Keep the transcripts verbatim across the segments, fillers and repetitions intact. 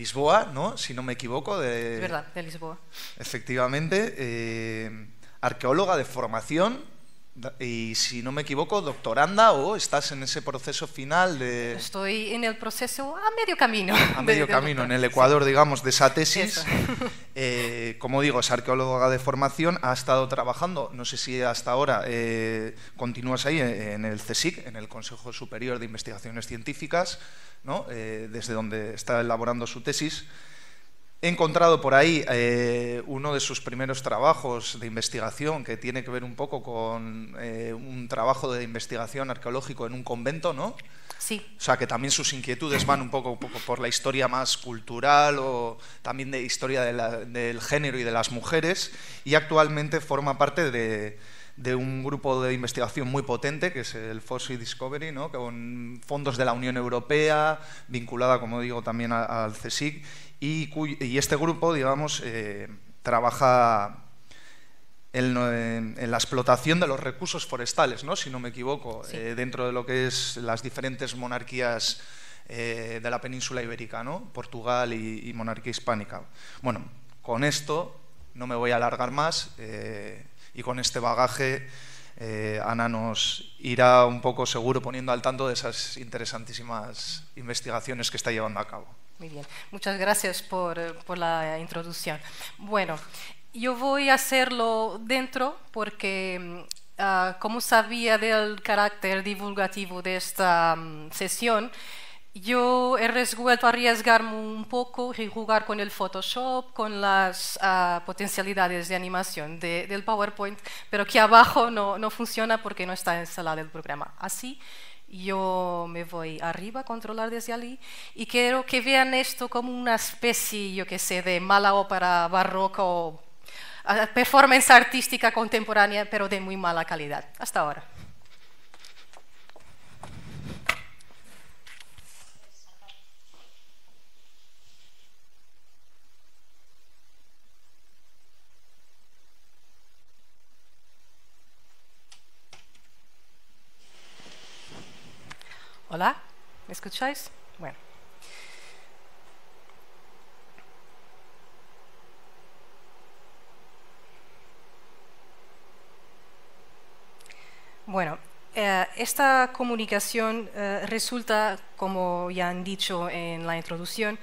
Lisboa, ¿no? Si no me equivoco. De, es verdad, de Lisboa. Efectivamente, eh, arqueóloga de formación y, si no me equivoco, doctoranda, o estás en ese proceso final de... Estoy en el proceso a medio camino. A medio de, camino, de, de, en el Ecuador, sí, digamos, de esa tesis. Eh, como digo, es arqueóloga de formación, ha estado trabajando, no sé si hasta ahora eh, continúas ahí, en el C S I C, en el Consejo Superior de Investigaciones Científicas, ¿no? Eh, desde donde está elaborando su tesis. He encontrado por ahí eh, uno de sus primeros trabajos de investigación que tiene que ver un poco con eh, un trabajo de investigación arqueológico en un convento, ¿no? Sí. O sea, que también sus inquietudes van un poco, un poco por la historia más cultural, o también de historia de la, del género y de las mujeres, y actualmente forma parte de, de un grupo de investigación muy potente, que es el ForSeaDiscovery, ¿no? Con fondos de la Unión Europea, vinculada, como digo, también a, al C S I C, y, cuyo, y este grupo, digamos, eh, trabaja en, en, en la explotación de los recursos forestales, ¿no? Si no me equivoco, sí, eh, dentro de lo que es las diferentes monarquías eh, de la península ibérica, ¿no? Portugal y, y monarquía hispánica. Bueno, con esto no me voy a alargar más, eh, y con este bagaje eh, Ana nos irá un poco, seguro, poniendo al tanto de esas interesantísimas investigaciones que está llevando a cabo. Muy bien, muchas gracias por, por la introducción. Bueno, yo voy a hacerlo dentro porque, uh, como sabía del carácter divulgativo de esta um, sesión, yo he resuelto arriesgarme un poco y jugar con el Photoshop, con las uh, potencialidades de animación de, del PowerPoint, pero que abajo no, no funciona porque no está instalado el programa. Así, yo me voy arriba a controlar desde allí y quiero que vean esto como una especie, yo qué sé, de mala ópera barroca o performance artística contemporánea, pero de muy mala calidad. Hasta ahora. Hola, ¿me escucháis? Bueno. Bueno, eh, esta comunicación eh, resulta, como ya han dicho en la introducción,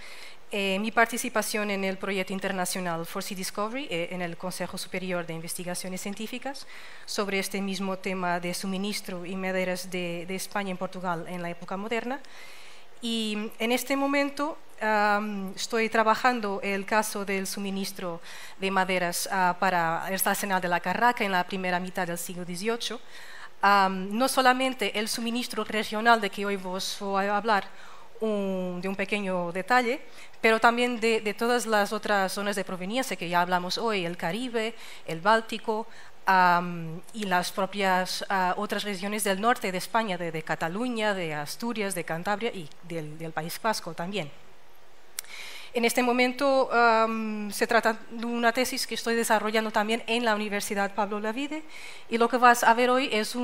eh, mi participación en el proyecto internacional ForSeaDiscovery, eh, en el Consejo Superior de Investigaciones Científicas, sobre este mismo tema de suministro y maderas de, de España en Portugal en la época moderna. Y en este momento um, estoy trabajando el caso del suministro de maderas uh, para el Arsenal de la Carraca en la primera mitad del siglo dieciocho. Um, no solamente el suministro regional de que hoy os voy a hablar, Un, de un pequeño detalle, pero también de, de todas las otras zonas de proveniencia que ya hablamos hoy, el Caribe, el Báltico um, y las propias uh, otras regiones del norte de España, de, de Cataluña, de Asturias, de Cantabria y del, del País Vasco también. En este momento um, se trata de una tesis que estoy desarrollando también en la Universidad Pablo de Olavide, y lo que vas a ver hoy es un,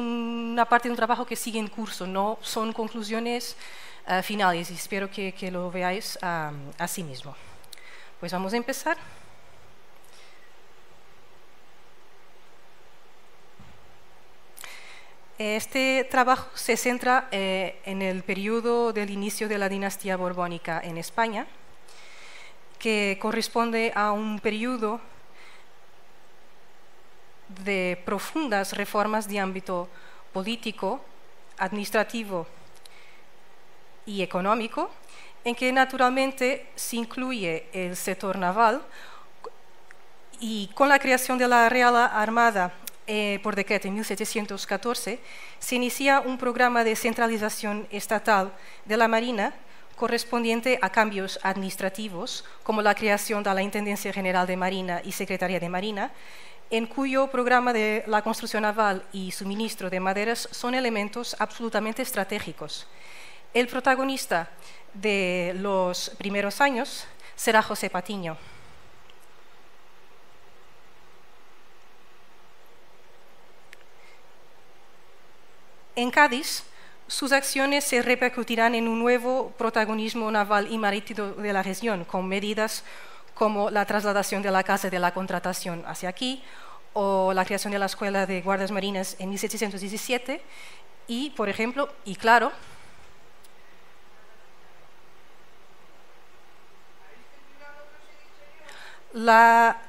una parte de un trabajo que sigue en curso, no son conclusiones Uh, finales, y espero que, que lo veáis um, a sí mismo. Pues vamos a empezar. Este trabajo se centra eh, en el periodo del inicio de la dinastía borbónica en España, que corresponde a un periodo de profundas reformas de ámbito político, administrativo y económico, en que naturalmente se incluye el sector naval, y con la creación de la Real Armada eh, por decreto en mil setecientos catorce se inicia un programa de centralización estatal de la Marina correspondiente a cambios administrativos como la creación de la Intendencia General de Marina y Secretaría de Marina, en cuyo programa de la construcción naval y suministro de maderas son elementos absolutamente estratégicos. El protagonista de los primeros años será José Patiño. En Cádiz sus acciones se repercutirán en un nuevo protagonismo naval y marítimo de la región, con medidas como la trasladación de la Casa de la Contratación hacia aquí, o la creación de la Escuela de Guardias Marinas en mil setecientos diecisiete, y, por ejemplo, y claro, la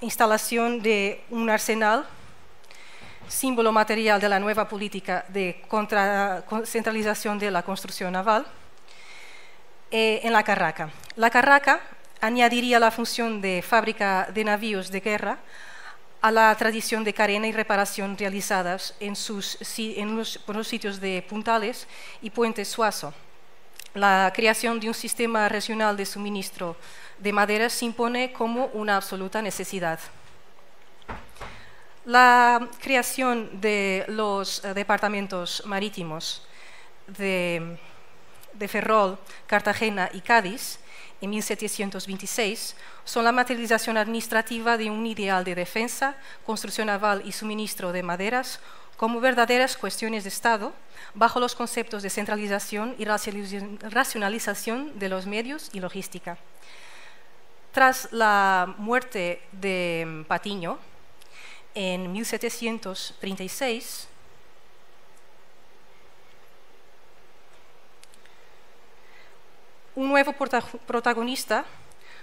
instalación de un arsenal, símbolo material de la nueva política de contra, centralización de la construcción naval, eh, en la Carraca. La Carraca añadiría la función de fábrica de navíos de guerra a la tradición de carena y reparación realizadas en, sus, en los, por los sitios de Puntales y Puente Suazo. La creación de un sistema regional de suministro de madera se impone como una absoluta necesidad. La creación de los departamentos marítimos de, de Ferrol, Cartagena y Cádiz en mil setecientos veintiséis son la materialización administrativa de un ideal de defensa, construcción naval y suministro de maderas como verdaderas cuestiones de Estado, bajo los conceptos de centralización y racionalización de los medios y logística. Tras la muerte de Patiño, en mil setecientos treinta y seis, un nuevo protagonista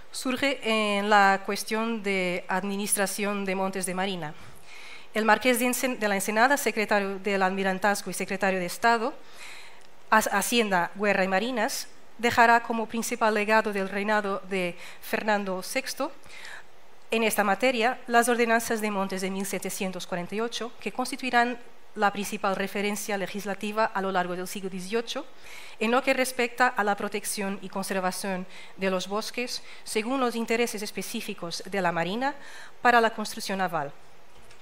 surge en la cuestión de administración de montes de marina. El Marqués de la Ensenada, secretario del Almirantazgo y secretario de Estado, Hacienda, Guerra y Marinas, dejará como principal legado del reinado de Fernando sexto en esta materia las Ordenanzas de Montes de mil setecientos cuarenta y ocho, que constituirán la principal referencia legislativa a lo largo del siglo dieciocho en lo que respecta a la protección y conservación de los bosques según los intereses específicos de la Marina para la construcción naval.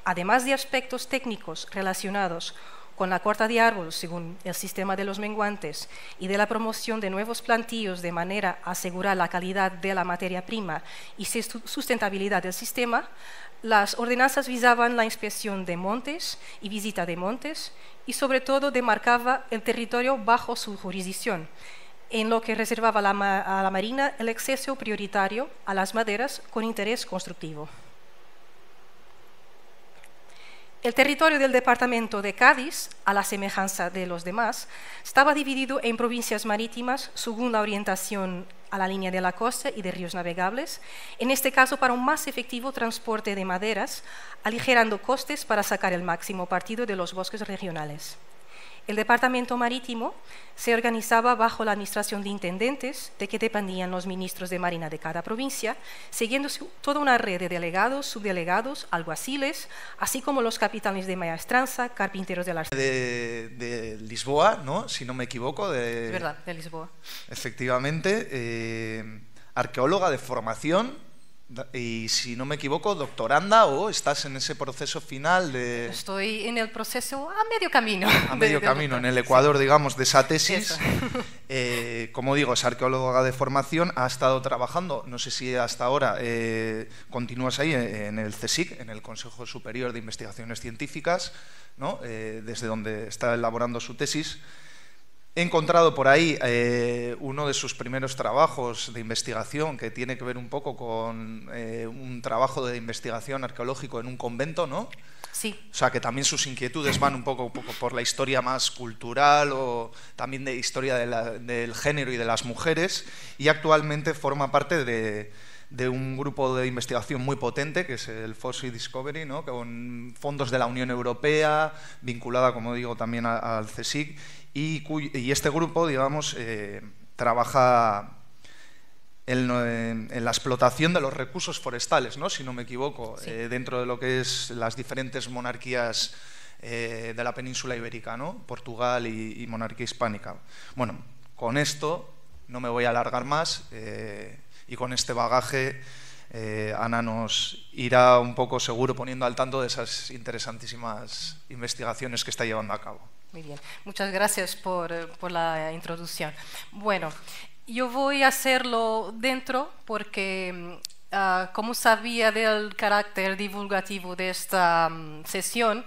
Además de aspectos técnicos relacionados con la corta de árboles según el sistema de los menguantes y de la promoción de nuevos plantíos de manera a asegurar la calidad de la materia prima y sustentabilidad del sistema, las ordenanzas visaban la inspección de montes y visita de montes y sobre todo demarcaba el territorio bajo su jurisdicción, en lo que reservaba a la Marina el acceso prioritario a las maderas con interés constructivo. El territorio del departamento de Cádiz, a la semejanza de los demás, estaba dividido en provincias marítimas según la orientación a la línea de la costa y de ríos navegables, en este caso para un más efectivo transporte de maderas, aligerando costes para sacar el máximo partido de los bosques regionales. El departamento marítimo se organizaba bajo la administración de intendentes, de que dependían los ministros de Marina de cada provincia, siguiendo toda una red de delegados, subdelegados, alguaciles, así como los capitanes de maestranza, carpinteros de la... De, de Lisboa, ¿no? Si no me equivoco. De... Es verdad, de Lisboa. Efectivamente, eh, arqueóloga de formación. Y si no me equivoco, doctoranda, o estás en ese proceso final de... Estoy en el proceso a medio camino. A medio camino, en el Ecuador, sí, digamos, de esa tesis. Eh, como digo, es arqueóloga de formación, ha estado trabajando, no sé si hasta ahora eh, continúas ahí, en el C S I C, en el Consejo Superior de Investigaciones Científicas, ¿no? Eh, desde donde está elaborando su tesis. He encontrado por ahí eh, uno de sus primeros trabajos de investigación que tiene que ver un poco con eh, un trabajo de investigación arqueológico en un convento, ¿no? Sí. O sea, que también sus inquietudes van un poco, un poco por la historia más cultural o también de historia de la, del género y de las mujeres, y actualmente forma parte de, de un grupo de investigación muy potente que es el ForSeaDiscovery, ¿no? Con fondos de la Unión Europea, vinculada, como digo, también a, al C S I C. Y, cuyo, y este grupo, digamos, eh, trabaja en, en la explotación de los recursos forestales, ¿no? Si no me equivoco, sí. eh, dentro de lo que es las diferentes monarquías eh, de la península ibérica, ¿no? Portugal y, y monarquía hispánica. Bueno, con esto no me voy a alargar más eh, y con este bagaje eh, Ana nos irá un poco seguro poniendo al tanto de esas interesantísimas investigaciones que está llevando a cabo. Muy bien, muchas gracias por, por la introducción. Bueno, yo voy a hacerlo dentro porque, uh, como sabía del carácter divulgativo de esta um, sesión,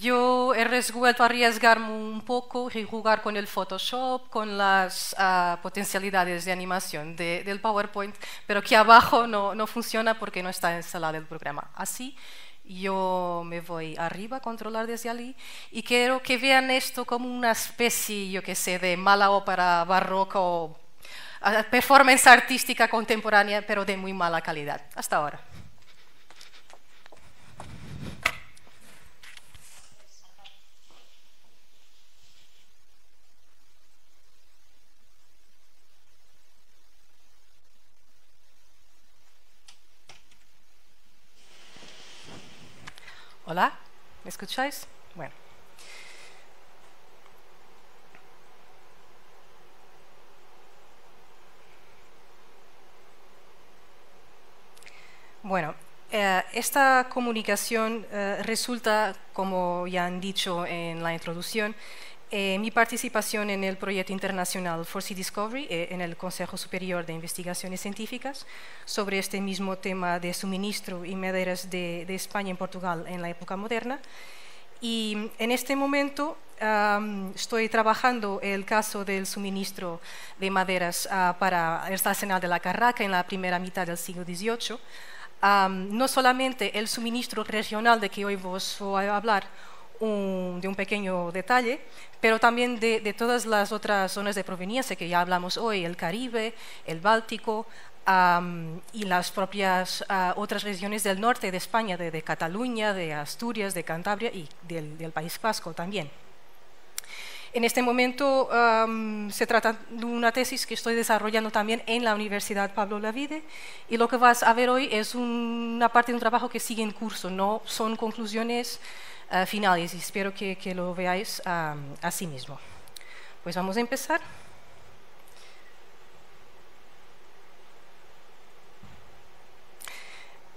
Yo he resuelto arriesgarme un poco y jugar con el Photoshop, con las uh, potencialidades de animación de, del PowerPoint, pero que abajo no, no funciona porque no está instalado el programa. Así, yo me voy arriba a controlar desde allí y quiero que vean esto como una especie, yo qué sé, de mala ópera barroca o performance artística contemporánea, pero de muy mala calidad. Hasta ahora. Hola, ¿me escucháis? Bueno. Bueno, eh, esta comunicación eh, resulta, como ya han dicho en la introducción, eh, mi participación en el proyecto internacional ForSeaDiscovery eh, en el Consejo Superior de Investigaciones Científicas sobre este mismo tema de suministro y maderas de, de España en Portugal en la época moderna. Y en este momento um, estoy trabajando el caso del suministro de maderas uh, para el Arsenal de la Carraca en la primera mitad del siglo dieciocho. Um, no solamente el suministro regional de que hoy os voy a hablar un, de un pequeño detalle, pero también de, de todas las otras zonas de proveniencia que ya hablamos hoy, el Caribe, el Báltico um, y las propias uh, otras regiones del norte de España, de, de Cataluña, de Asturias, de Cantabria y del, del País Vasco también. En este momento um, se trata de una tesis que estoy desarrollando también en la Universidad Pablo de Olavide y lo que vas a ver hoy es un, una parte de un trabajo que sigue en curso, no son conclusiones uh, finales y espero que, que lo veáis um, a sí mismo. Pues vamos a empezar.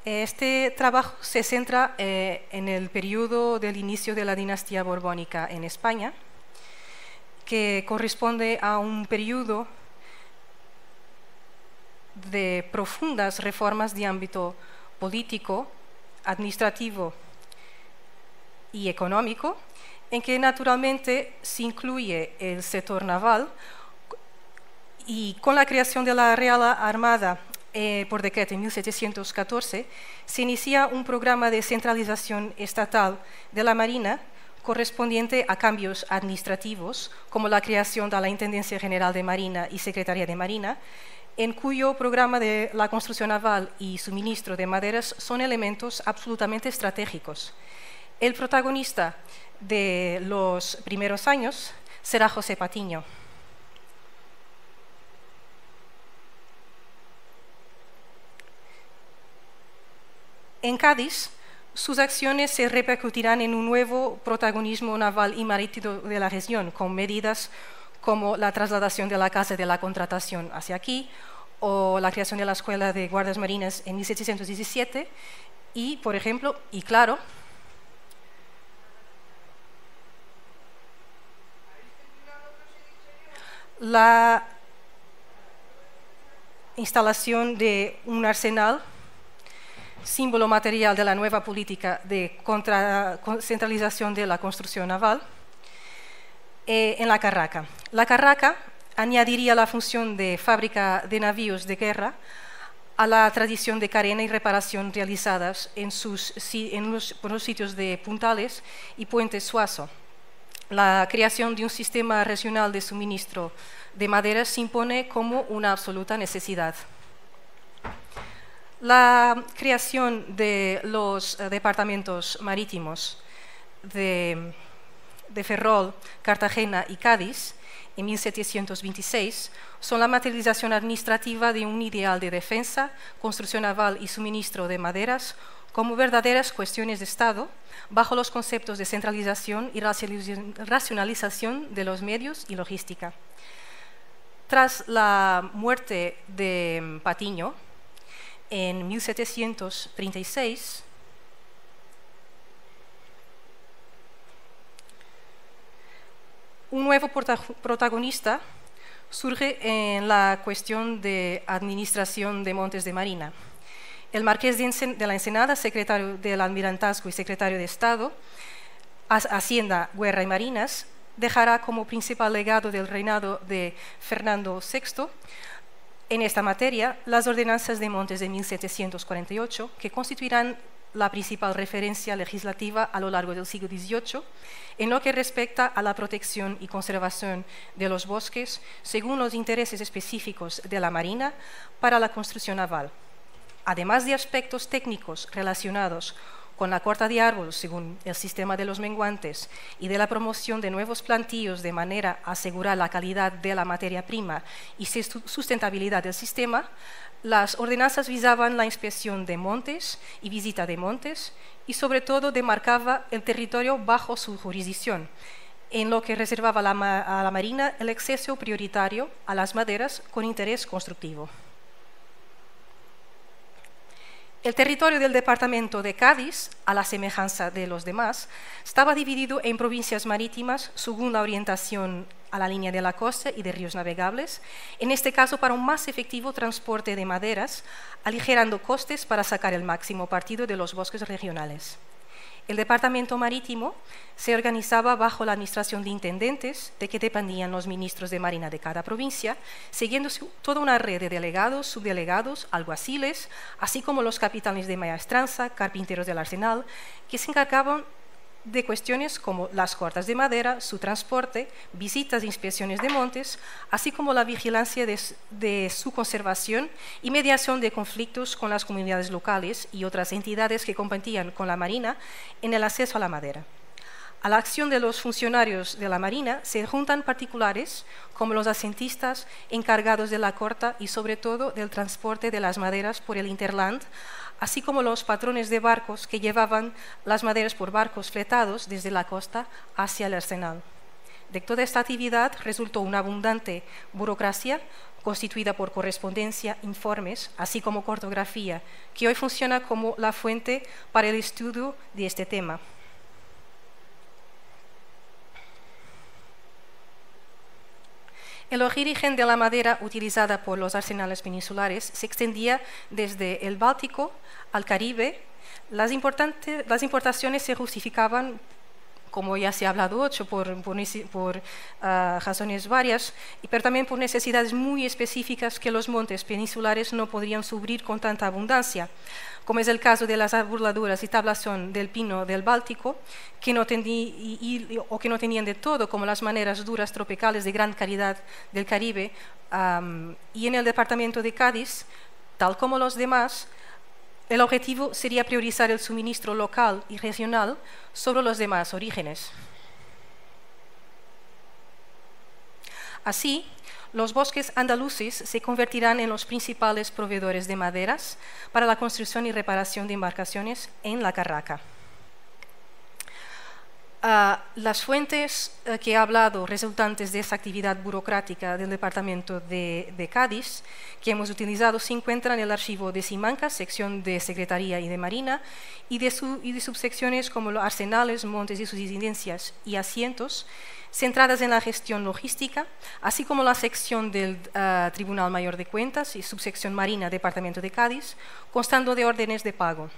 Este trabajo se centra eh, en el periodo del inicio de la dinastía borbónica en España, que corresponde a un periodo de profundas reformas de ámbito político, administrativo y económico, en que naturalmente se incluye el sector naval y con la creación de la Real Armada eh, por decreto en mil setecientos catorce, se inicia un programa de centralización estatal de la Marina correspondiente a cambios administrativos, como la creación de la Intendencia General de Marina y Secretaría de Marina, en cuyo programa de la construcción naval y suministro de maderas son elementos absolutamente estratégicos. El protagonista de los primeros años será José Patiño. En Cádiz, sus acciones se repercutirán en un nuevo protagonismo naval y marítimo de la región, con medidas como la trasladación de la Casa de la Contratación hacia aquí, o la creación de la Escuela de Guardias Marinas en mil setecientos diecisiete, y, por ejemplo, y claro, la instalación de un arsenal, símbolo material de la nueva política de contra, centralización de la construcción naval, eh, en la Carraca. La Carraca añadiría la función de fábrica de navíos de guerra a la tradición de carena y reparación realizadas en, sus, en los, por los sitios de Puntales y Puente Suazo. La creación de un sistema regional de suministro de madera se impone como una absoluta necesidad. La creación de los departamentos marítimos de, de Ferrol, Cartagena y Cádiz en mil setecientos veintiséis son la materialización administrativa de un ideal de defensa, construcción naval y suministro de maderas como verdaderas cuestiones de Estado bajo los conceptos de centralización y racionalización de los medios y logística. Tras la muerte de Patiño, en mil setecientos treinta y seis, un nuevo protagonista surge en la cuestión de administración de montes de Marina. El Marqués de la Ensenada, secretario del Almirantazgo y secretario de Estado, Hacienda, Guerra y Marinas, dejará como principal legado del reinado de Fernando sexto en esta materia las ordenanzas de Montes de mil setecientos cuarenta y ocho, que constituirán la principal referencia legislativa a lo largo del siglo dieciocho en lo que respecta a la protección y conservación de los bosques según los intereses específicos de la Marina para la construcción naval, además de aspectos técnicos relacionados con la corta de árboles según el sistema de los menguantes y de la promoción de nuevos plantíos de manera a asegurar la calidad de la materia prima y su sustentabilidad del sistema. Las ordenanzas visaban la inspección de montes y visita de montes y sobre todo demarcaba el territorio bajo su jurisdicción, en lo que reservaba la ma- a la Marina el acceso prioritario a las maderas con interés constructivo. El territorio del departamento de Cádiz, a la semejanza de los demás, estaba dividido en provincias marítimas según la orientación a la línea de la costa y de ríos navegables, en este caso para un más efectivo transporte de maderas, aligerando costes para sacar el máximo partido de los bosques regionales. El departamento marítimo se organizaba bajo la administración de intendentes, de que dependían los ministros de Marina de cada provincia, siguiendo toda una red de delegados, subdelegados, alguaciles, así como los capitanes de maestranza, carpinteros del arsenal, que se encargaban de cuestiones como las cortas de madera, su transporte, visitas e inspecciones de montes, así como la vigilancia de, de su conservación y mediación de conflictos con las comunidades locales y otras entidades que competían con la Marina en el acceso a la madera. A la acción de los funcionarios de la Marina se juntan particulares como los asentistas encargados de la corta y sobre todo del transporte de las maderas por el Interland, así como los patrones de barcos que llevaban las maderas por barcos fletados desde la costa hacia el arsenal. De toda esta actividad resultó una abundante burocracia constituida por correspondencia, informes, así como cartografía, que hoy funciona como la fuente para el estudio de este tema. El origen de la madera utilizada por los arsenales peninsulares se extendía desde el Báltico al Caribe. Las, las importaciones se justificaban, como ya se ha hablado ocho, por, por, por uh, razones varias, pero también por necesidades muy específicas que los montes peninsulares no podrían subir con tanta abundancia, como es el caso de las burladuras y tablazón del pino del Báltico, que no y, y, o que no tenían de todo, como las maderas duras tropicales de gran calidad del Caribe, um, y en el departamento de Cádiz, tal como los demás, el objetivo sería priorizar el suministro local y regional sobre los demás orígenes. Así, los bosques andaluces se convertirán en los principales proveedores de maderas para la construcción y reparación de embarcaciones en la Carraca. Uh, las fuentes uh, que he hablado resultantes de esa actividad burocrática del departamento de, de Cádiz que hemos utilizado se encuentran en el archivo de Simancas, sección de Secretaría y de Marina, y de, su, y de subsecciones como los arsenales, montes y sus incidencias y asientos, centradas en la gestión logística, así como la sección del uh, Tribunal Mayor de Cuentas y subsección Marina, Departamento de Cádiz, constando de órdenes de pago.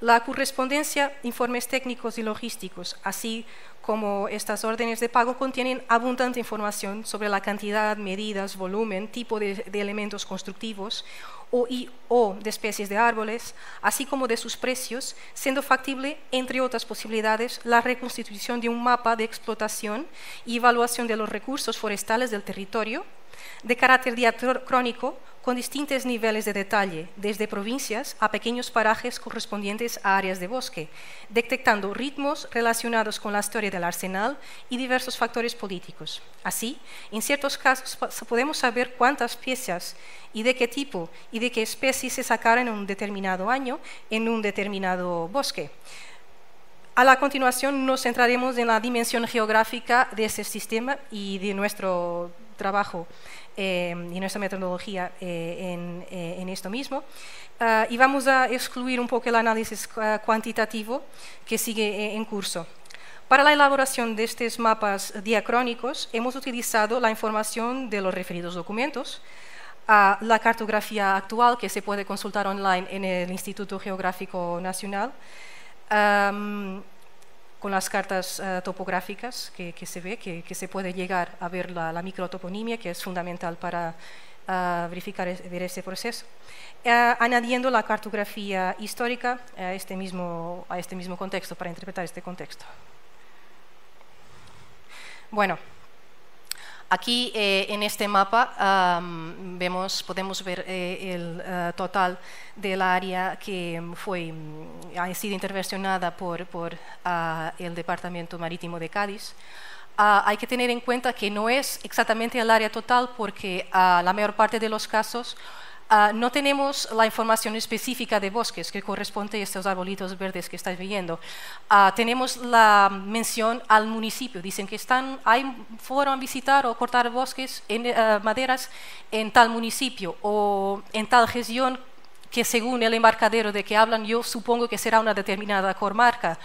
La correspondencia, informes técnicos y logísticos, así como estas órdenes de pago, contienen abundante información sobre la cantidad, medidas, volumen, tipo de, de elementos constructivos o, y, o de especies de árboles, así como de sus precios, siendo factible, entre otras posibilidades, la reconstitución de un mapa de explotación y evaluación de los recursos forestales del territorio, de carácter diacrónico, con distintos niveles de detalle, desde provincias a pequeños parajes correspondientes a áreas de bosque, detectando ritmos relacionados con la historia del arsenal y diversos factores políticos. Así, en ciertos casos podemos saber cuántas piezas y de qué tipo y de qué especie se sacaron en un determinado año en un determinado bosque. A la continuación nos centraremos en la dimensión geográfica de ese sistema y de nuestro trabajo eh, y nuestra metodología eh, en, eh, en esto mismo. Uh, y vamos a excluir un poco el análisis uh, cuantitativo que sigue eh, en curso. Para la elaboración de estos mapas diacrónicos hemos utilizado la información de los referidos documentos, uh, la cartografía actual que se puede consultar online en el Instituto Geográfico Nacional, um, con las cartas uh, topográficas que, que se ve, que, que se puede llegar a ver la, la microtoponimia, que es fundamental para uh, verificar es, ver ese proceso. Uh, añadiendo la cartografía histórica a este, mismo, a este mismo contexto, para interpretar este contexto. Bueno, aquí eh, en este mapa um, vemos, podemos ver eh, el uh, total del área que fue, ha sido intervencionada por, por uh, el Departamento Marítimo de Cádiz. Uh, hay que tener en cuenta que no es exactamente el área total porque uh, la mayor parte de los casos Uh, no tenemos la información específica de bosques que corresponde a estos arbolitos verdes que estáis viendo. Uh, tenemos la mención al municipio. Dicen que están, hay, fueron a visitar o cortar bosques, en, uh, maderas en tal municipio o en tal región que según el embarcadero de que hablan yo supongo que será una determinada comarca.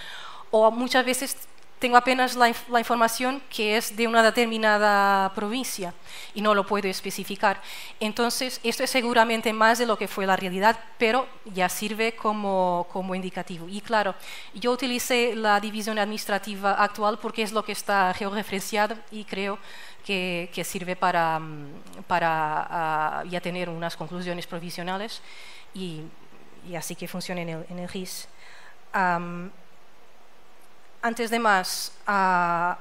O muchas veces tengo apenas la, la información que es de una determinada provincia y no lo puedo especificar. Entonces, esto es seguramente más de lo que fue la realidad, pero ya sirve como, como indicativo. Y claro, yo utilicé la división administrativa actual porque es lo que está georreferenciado y creo que, que sirve para, para uh, ya tener unas conclusiones provisionales y, y así que funcione en el, en el R I S. Um, Antes de más, uh,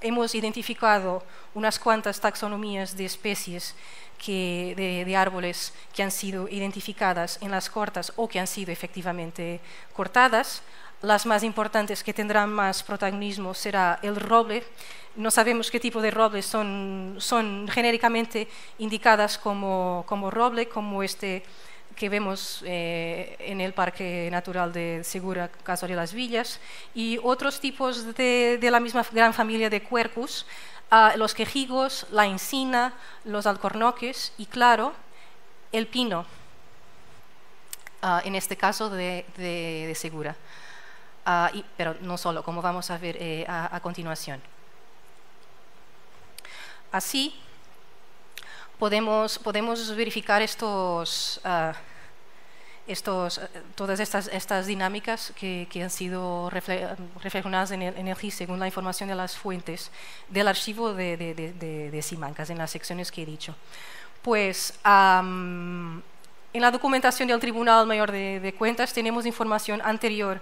hemos identificado unas cuantas taxonomías de especies que, de, de árboles que han sido identificadas en las cortas o que han sido efectivamente cortadas. Las más importantes que tendrán más protagonismo será el roble. No sabemos qué tipo de roble son, son genéricamente indicadas como, como roble, como este que vemos eh, en el Parque Natural de Segura, Casa de las Villas, y otros tipos de, de la misma gran familia de quercus, uh, los quejigos, la encina, los alcornoques y, claro, el pino, uh, en este caso de, de, de Segura. Uh, y, pero no solo, como vamos a ver eh, a, a continuación. Así, Podemos, podemos verificar estos, uh, estos, uh, todas estas, estas dinámicas que, que han sido reflejadas en el, en el R I S según la información de las fuentes del archivo de, de, de, de, de Simancas, en las secciones que he dicho. Pues um, en la documentación del Tribunal Mayor de, de Cuentas tenemos información anterior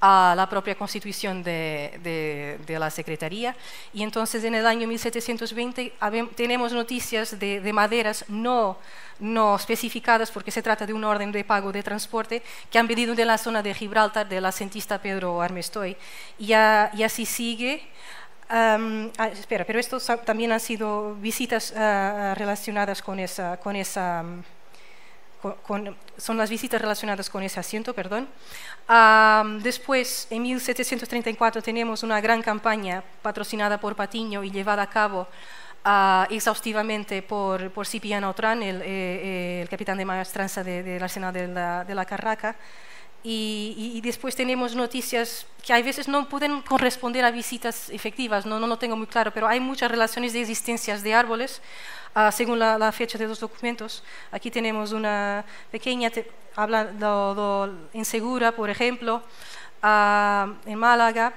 a la propia constitución de, de, de la Secretaría y entonces en el año mil setecientos veinte tenemos noticias de, de maderas no, no especificadas porque se trata de una orden de pago de transporte que han venido de la zona de Gibraltar del asentista Pedro Armestoi y, a, y así sigue. Um, ah, espera, pero estos también han sido visitas uh, relacionadas con esa, con esa um, Con, con, son las visitas relacionadas con ese asiento, perdón. Um, después, en mil setecientos treinta y cuatro, tenemos una gran campaña patrocinada por Patiño y llevada a cabo uh, exhaustivamente por, por Cipriano Tranque, el, eh, el capitán de maestranza del de, de Arsenal de la, de la Carraca. Y, y después tenemos noticias que a veces no pueden corresponder a visitas efectivas, no, no lo tengo muy claro, pero hay muchas relaciones de existencias de árboles uh, según la, la fecha de los documentos. Aquí tenemos una pequeña, te, habla do, do, en Segura, por ejemplo, uh, en Málaga,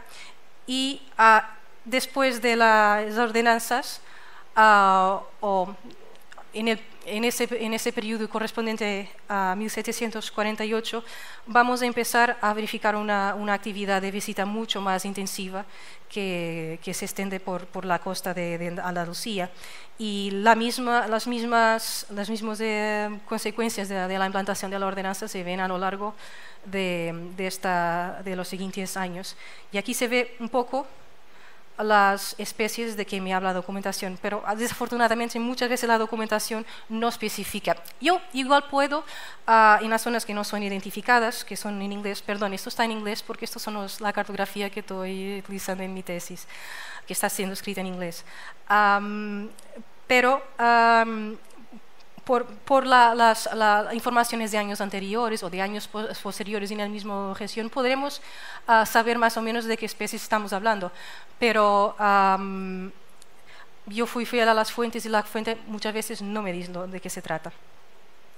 y uh, después de las ordenanzas, uh, o en el En ese, en ese periodo correspondiente a mil setecientos cuarenta y ocho, vamos a empezar a verificar una, una actividad de visita mucho más intensiva que, que se extiende por, por la costa de, de Andalucía. Y la misma, las mismas, las mismas eh, consecuencias de, de la implantación de la ordenanza se ven a lo largo de, de, esta, de los siguientes años. Y aquí se ve un poco las especies de que me habla la documentación, pero desafortunadamente muchas veces la documentación no especifica. Yo igual puedo, uh, en las zonas que no son identificadas, que son en inglés, perdón, esto está en inglés porque esto son los, la cartografía que estoy utilizando en mi tesis, que está siendo escrita en inglés. Um, pero um, por, por la, las la informaciones de años anteriores o de años posteriores en la misma región podremos uh, saber más o menos de qué especies estamos hablando, pero um, yo fui fiel a las fuentes y la fuente muchas veces no me dice de qué se trata.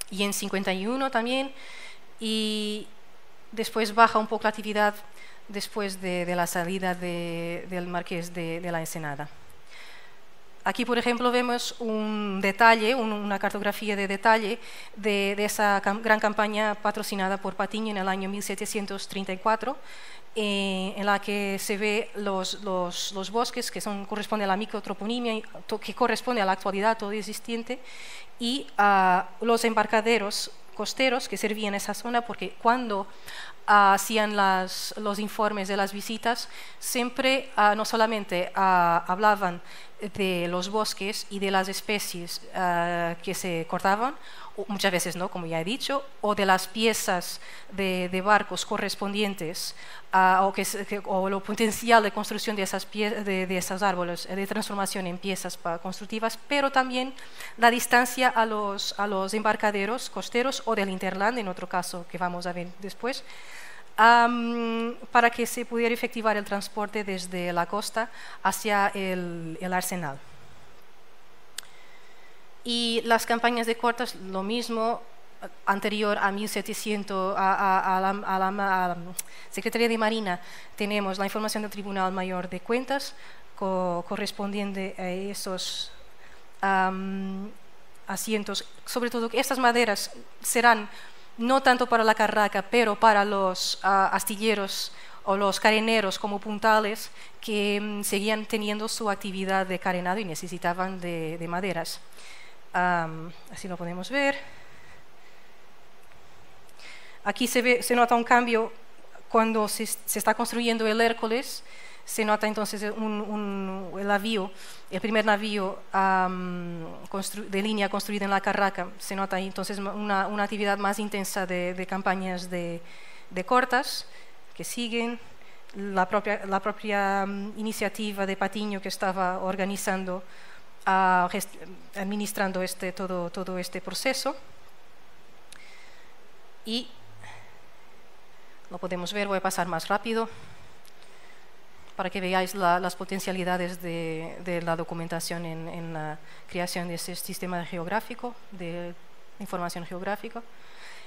Y en cincuenta y uno también, y después baja un poco la actividad después de, de la salida de, del Marqués de, de la Ensenada. Aquí, por ejemplo, vemos un detalle, un, una cartografía de detalle de, de esa cam- gran campaña patrocinada por Patiño en el año mil setecientos treinta y cuatro, eh, en la que se ve los, los, los bosques que son, corresponde a la microtoponimia, que corresponde a la actualidad todo existente, y a uh, los embarcaderos costeros que servían esa zona, porque cuando Uh, hacían las, los informes de las visitas, siempre uh, no solamente uh, hablaban de los bosques y de las especies uh, que se cortaban, o muchas veces no, como ya he dicho, o de las piezas de, de barcos correspondientes uh, o, que, que, o lo potencial de construcción de esas pie, de, de esos árboles, de transformación en piezas constructivas, pero también la distancia a los, a los embarcaderos costeros o del Interland, en otro caso que vamos a ver después, Um, para que se pudiera efectivar el transporte desde la costa hacia el, el arsenal. Y las campañas de cortas, lo mismo, anterior a mil setecientos, a, a, a, la, a, la, a la Secretaría de Marina, tenemos la información del Tribunal Mayor de Cuentas co correspondiente a esos um, asientos. Sobre todo, estas maderas serán no tanto para la carraca, pero para los uh, astilleros o los careneros como puntales que um, seguían teniendo su actividad de carenado y necesitaban de, de maderas. Um, así lo podemos ver. Aquí se, ve, se nota un cambio cuando se, se está construyendo el Hércules. Se nota entonces un, un, el navío, el primer navío um, de línea construido en la Carraca. Se nota entonces una, una actividad más intensa de, de campañas de, de cortas que siguen. La propia, la propia um, iniciativa de Patiño, que estaba organizando, uh, administrando este, todo, todo este proceso. Y lo podemos ver, voy a pasar más rápido, para que veáis la, las potencialidades de, de la documentación en, en la creación de ese sistema geográfico, de información geográfica.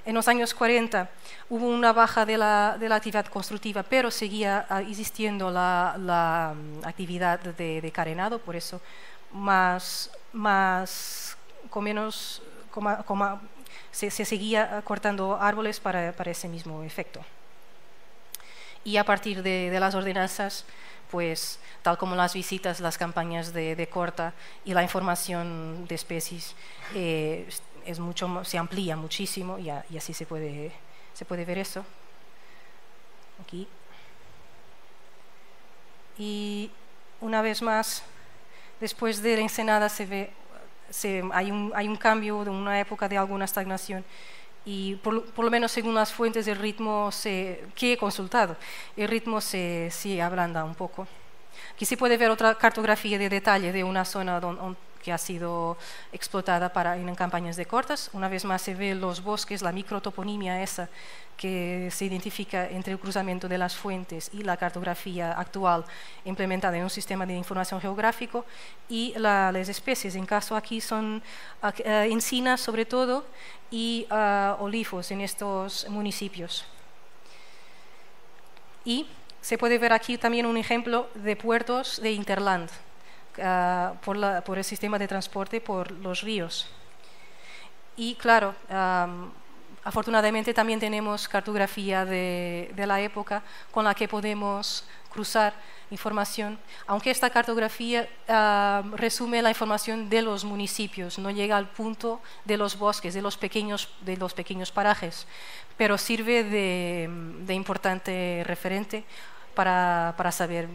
En los años cuarenta hubo una baja de la, de la actividad constructiva, pero seguía existiendo la, la actividad de, de carenado, por eso más, más con menos, coma, coma, se, se seguía cortando árboles para, para ese mismo efecto. Y a partir de, de las ordenanzas, pues, tal como las visitas, las campañas de, de corta y la información de especies, eh, es mucho, se amplía muchísimo, y, a, y así se puede, se puede ver eso. Aquí. Y una vez más, después de la Ensenada se ve, se, hay, un, hay un cambio de una época de alguna estagnación. Y por, por lo menos según las fuentes, el ritmo se, que he consultado, el ritmo se, se ablanda un poco. Aquí se puede ver otra cartografía de detalle de una zona don, on, que ha sido explotada para, en campañas de cortas. Una vez más se ve los bosques, la microtoponimia esa que se identifica entre el cruzamiento de las fuentes y la cartografía actual implementada en un sistema de información geográfico, y la, las especies. En caso aquí son uh, encinas sobre todo, y uh, olivos en estos municipios. Y se puede ver aquí también un ejemplo de puertos de Interland uh, por, la, por el sistema de transporte por los ríos. Y claro, um, afortunadamente también tenemos cartografía de, de la época con la que podemos cruzar información, aunque esta cartografía uh, resume la información de los municipios, no llega al punto de los bosques, de los pequeños, de los pequeños parajes, pero sirve de, de importante referente para, para saber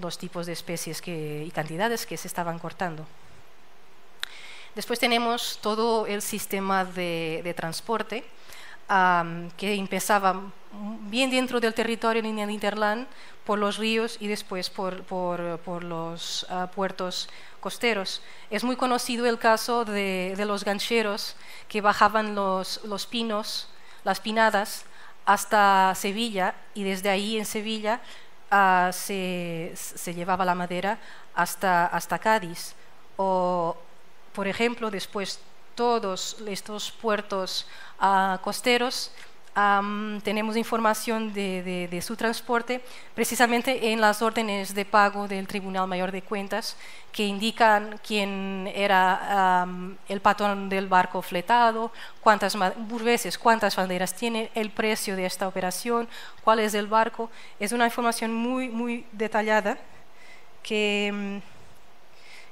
los tipos de especies que, y cantidades que se estaban cortando. Después tenemos todo el sistema de, de transporte um, que empezaba bien dentro del territorio en el Interland, por los ríos y después por, por, por los uh, puertos costeros. Es muy conocido el caso de, de los gancheros que bajaban los, los pinos, las pinadas, hasta Sevilla, y desde ahí en Sevilla uh, se, se llevaba la madera hasta, hasta Cádiz. O, por ejemplo, después todos estos puertos uh, costeros Um, tenemos información de, de, de su transporte precisamente en las órdenes de pago del Tribunal Mayor de Cuentas, que indican quién era um, el patrón del barco fletado, cuántas burgueses, cuántas banderas tiene, el precio de esta operación, cuál es el barco. Es una información muy, muy detallada que,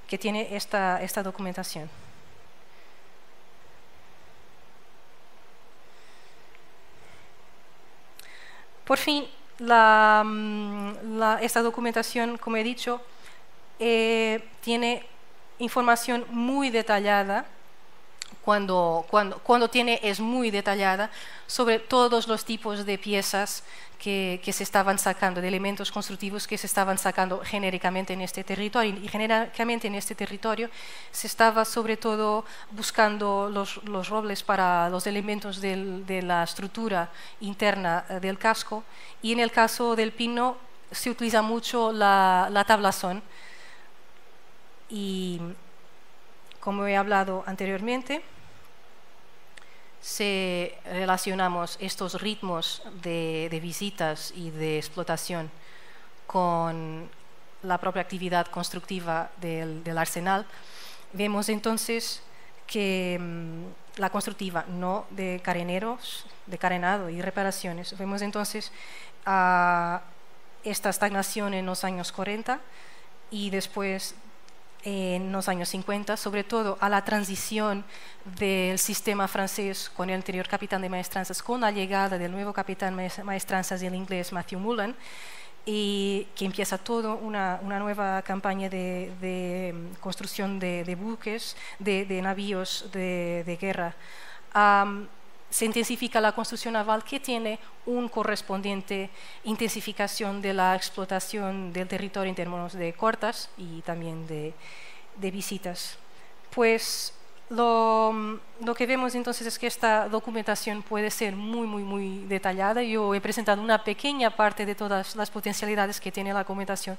que tiene esta, esta documentación. Por fin, la, la, esta documentación, como he dicho, eh, tiene información muy detallada, cuando, cuando, cuando tiene es muy detallada, sobre todos los tipos de piezas que, que se estaban sacando, de elementos constructivos que se estaban sacando genéricamente en este territorio. Y genéricamente en este territorio se estaba sobre todo buscando los, los robles para los elementos del, de la estructura interna del casco, y en el caso del pino se utiliza mucho la, la tablazón. Y como he hablado anteriormente, se relacionamos estos ritmos de, de visitas y de explotación con la propia actividad constructiva del, del arsenal. Vemos entonces que mmm, la constructiva, no de careneros, de carenado y reparaciones, vemos entonces a esta estagnación en los años cuarenta y después en los años cincuenta, sobre todo a la transición del sistema francés con el anterior capitán de maestranzas, con la llegada del nuevo capitán maestranzas del inglés Matthew Mullen, y que empieza toda una, una nueva campaña de, de construcción de, de buques, de, de navíos de, de guerra. Um, se intensifica la construcción naval, que tiene un correspondiente intensificación de la explotación del territorio en términos de cortas y también de, de visitas. Pues lo, lo que vemos entonces es que esta documentación puede ser muy, muy, muy detallada. Yo he presentado una pequeña parte de todas las potencialidades que tiene la documentación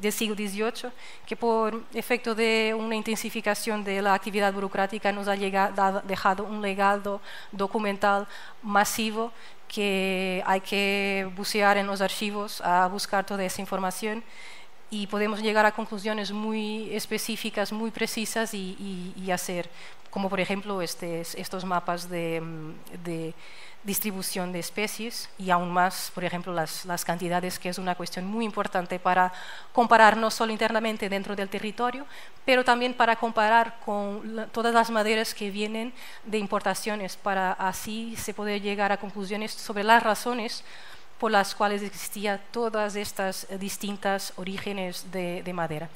del siglo dieciocho, que por efecto de una intensificación de la actividad burocrática nos ha llegado, dejado un legado documental masivo, que hay que bucear en los archivos a buscar toda esa información. Y podemos llegar a conclusiones muy específicas, muy precisas, y, y, y hacer, como por ejemplo estes, estos mapas de, de distribución de especies, y aún más, por ejemplo, las, las cantidades, que es una cuestión muy importante para comparar no solo internamente dentro del territorio, pero también para comparar con la, todas las maderas que vienen de importaciones, para así se poder llegar a conclusiones sobre las razones por las cuales existían todas estas distintas orígenes de, de madera.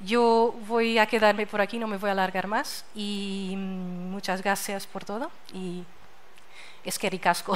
Yo voy a quedarme por aquí, no me voy a alargar más, y muchas gracias por todo, y eskerrik asko.